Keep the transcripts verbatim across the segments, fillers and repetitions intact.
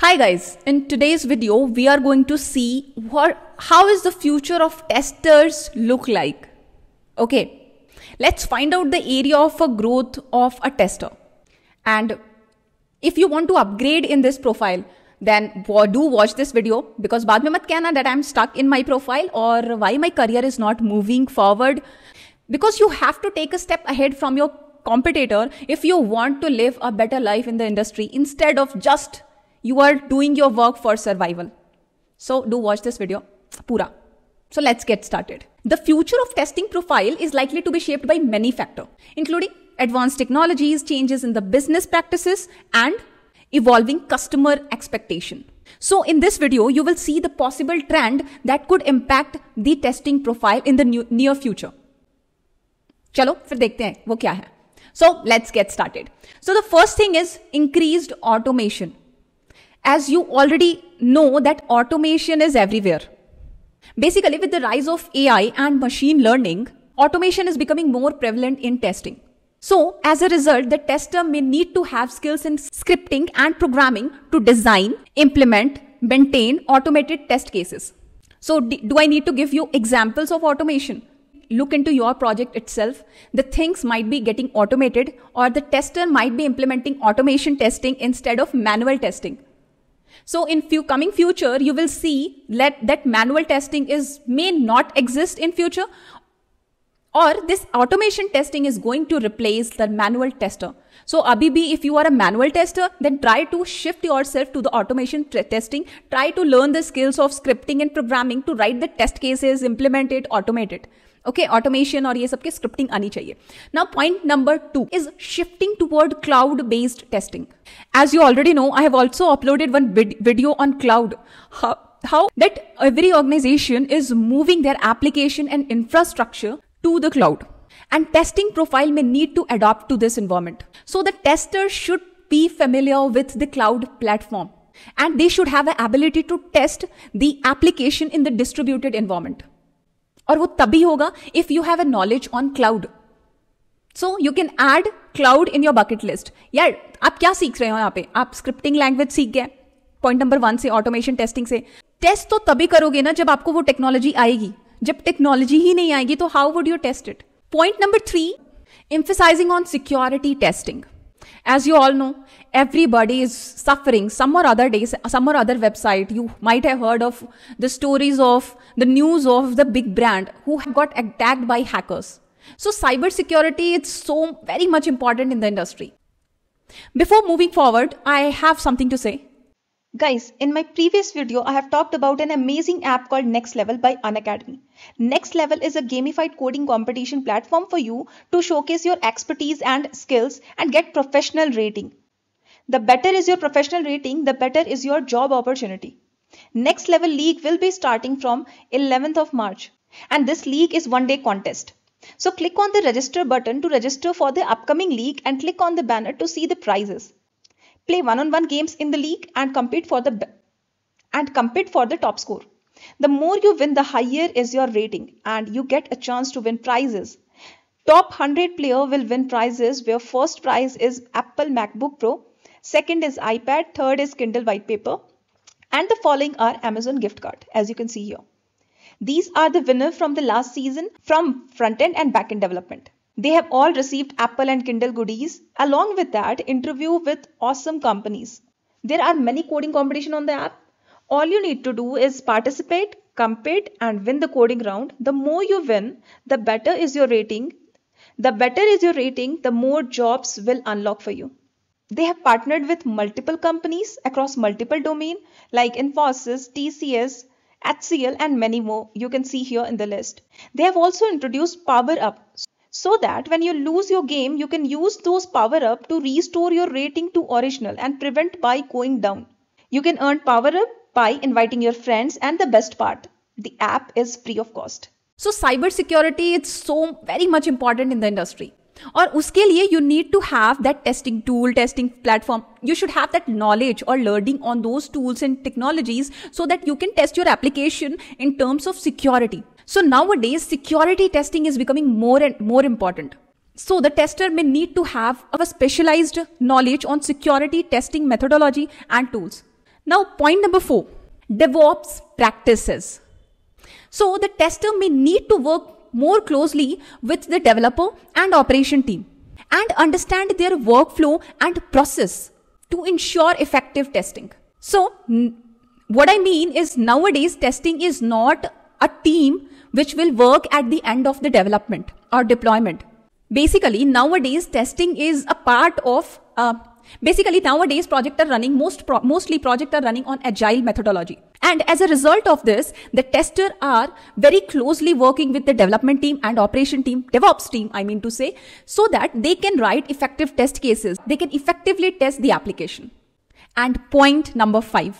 Hi guys, in today's video we are going to see what how is the future of testers look like. Okay, let's find out the area of a growth of a tester. And if you want to upgrade in this profile, then do watch this video, because baad mein mat kehna that I'm stuck in my profile or why my career is not moving forward, because you have to take a step ahead from your competitor if you want to live a better life in the industry instead of just you are doing your work for survival. So do watch this video pura. So let's get started. The future of testing profile is likely to be shaped by many factors, including advanced technologies, changes in the business practices, and evolving customer expectation. So in this video, you will see the possible trend that could impact the testing profile in the new, near future. Chalo, fir dekhte hain wo kya hai. So let's get started. So the first thing is increased automation. As you already know that automation is everywhere. Basically, with the rise of A I and machine learning, automation is becoming more prevalent in testing. So, as a result, the tester may need to have skills in scripting and programming to design, implement, maintain automated test cases. So, do I need to give you examples of automation? Look into your project itself. The things might be getting automated, or the tester might be implementing automation testing instead of manual testing. So in few coming future, you will see that, that manual testing is may not exist in future, or this automation testing is going to replace the manual tester. So abhi bhi, if you are a manual tester, then try to shift yourself to the automation testing. Try to learn the skills of scripting and programming to write the test cases, implement it, automate it. Okay, automation aur ye sabke scripting aani chahiye. Now, point number two is shifting toward cloud-based testing. As you already know, I have also uploaded one vid video on cloud. How, how that every organization is moving their application and infrastructure to the cloud. And testing profile may need to adapt to this environment. So the tester should be familiar with the cloud platform. And they should have the ability to test the application in the distributed environment. और वो तभी होगा if you have a knowledge on cloud. So you can add cloud in your bucket list. यार आप क्या सीख रहे हो यहाँ पे? आप scripting language सीख गए. Point number one से automation testing से. Test तो तभी करोगे ना जब आपको वो technology आएगी. जब technology ही नहीं आएगी तो how would you test it? Point number three, emphasizing on security testing. As you all know, everybody is suffering some or other days, some or other website. You might have heard of the stories of the news of the big brand who got attacked by hackers. So cybersecurity is so very much important in the industry. Before moving forward, I have something to say. Guys, in my previous video, I have talked about an amazing app called Next Level by Unacademy. Next Level is a gamified coding competition platform for you to showcase your expertise and skills and get professional rating. The better is your professional rating, the better is your job opportunity. Next Level League will be starting from eleventh of March, and this league is one day contest. So click on the register button to register for the upcoming league and click on the banner to see the prizes. Play one-on-one games in the league and compete for the and compete for the top score. The more you win, the higher is your rating, and you get a chance to win prizes. Top one hundred player will win prizes, where first prize is Apple MacBook Pro, second is iPad, third is Kindle white paper, and the following are Amazon gift card, as you can see here. These are the winners from the last season from front-end and back-end development. They have all received Apple and Kindle goodies. Along with that, interview with awesome companies. There are many coding competitions on the app. All you need to do is participate, compete, and win the coding round. The more you win, the better is your rating. The better is your rating, the more jobs will unlock for you. They have partnered with multiple companies across multiple domains like Infosys, T C S, H C L, and many more. You can see here in the list. They have also introduced Power Up, so that when you lose your game, you can use those power-up to restore your rating to original and prevent by going down. You can earn power-up by inviting your friends, and the best part, the app is free of cost. So cybersecurity is so very much important in the industry. And for that, you need to have that testing tool, testing platform. You should have that knowledge or learning on those tools and technologies so that you can test your application in terms of security. So nowadays, security testing is becoming more and more important. So the tester may need to have a specialized knowledge on security testing methodology and tools. Now, point number four, DevOps practices. So the tester may need to work more closely with the developer and operation team and understand their workflow and process to ensure effective testing. So what I mean is, nowadays testing is not a team which will work at the end of the development or deployment. Basically, nowadays testing is a part of, uh, basically nowadays projects are running, most pro mostly projects are running on agile methodology. And as a result of this, the testers are very closely working with the development team and operation team, DevOps team, I mean to say, so that they can write effective test cases. They can effectively test the application. And point number five,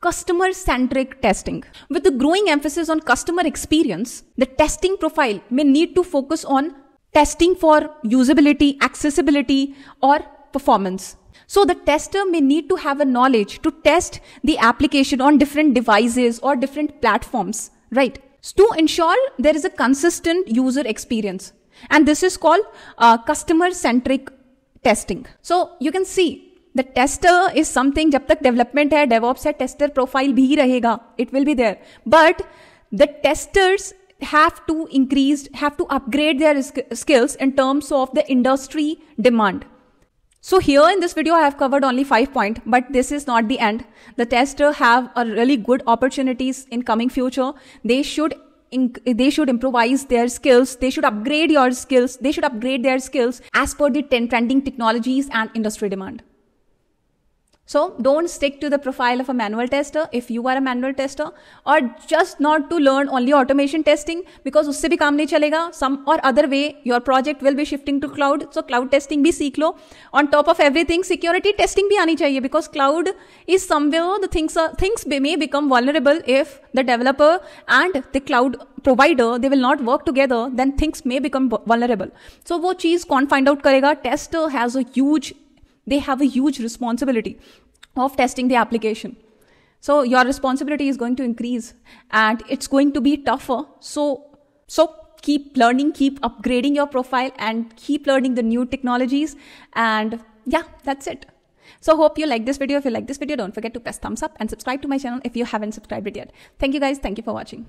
customer-centric testing. With the growing emphasis on customer experience, the testing profile may need to focus on testing for usability, accessibility, or performance. So the tester may need to have a knowledge to test the application on different devices or different platforms, right? To ensure there is a consistent user experience. And this is called uh, customer-centric testing. So you can see the tester is something, jab tak development hai, DevOps hai, tester profile bhi rahega, it will be there. But the testers have to increase, have to upgrade their skills in terms of the industry demand. So here in this video, I have covered only five points, but this is not the end. The tester have a really good opportunities in coming future. They should, they should improvise their skills. They should upgrade your skills. They should upgrade their skills as per the trending technologies and industry demand. So don't stick to the profile of a manual tester if you are a manual tester, or just not to learn only automation testing, because usse bhi kaam nahi chalega. Some or other way your project will be shifting to cloud. So cloud testing bhi seekh lo. On top of everything, security testing bhi aani chahiye, because cloud is somewhere the things are, things may become vulnerable if the developer and the cloud provider, they will not work together, then things may become vulnerable. So wo cheez kaun find out karega? Tester has a huge They have a huge responsibility of testing the application. So your responsibility is going to increase and it's going to be tougher. So, so keep learning, keep upgrading your profile and keep learning the new technologies. And yeah, that's it. So hope you like this video. If you like this video, don't forget to press thumbs up and subscribe to my channel if you haven't subscribed it yet. Thank you guys. Thank you for watching.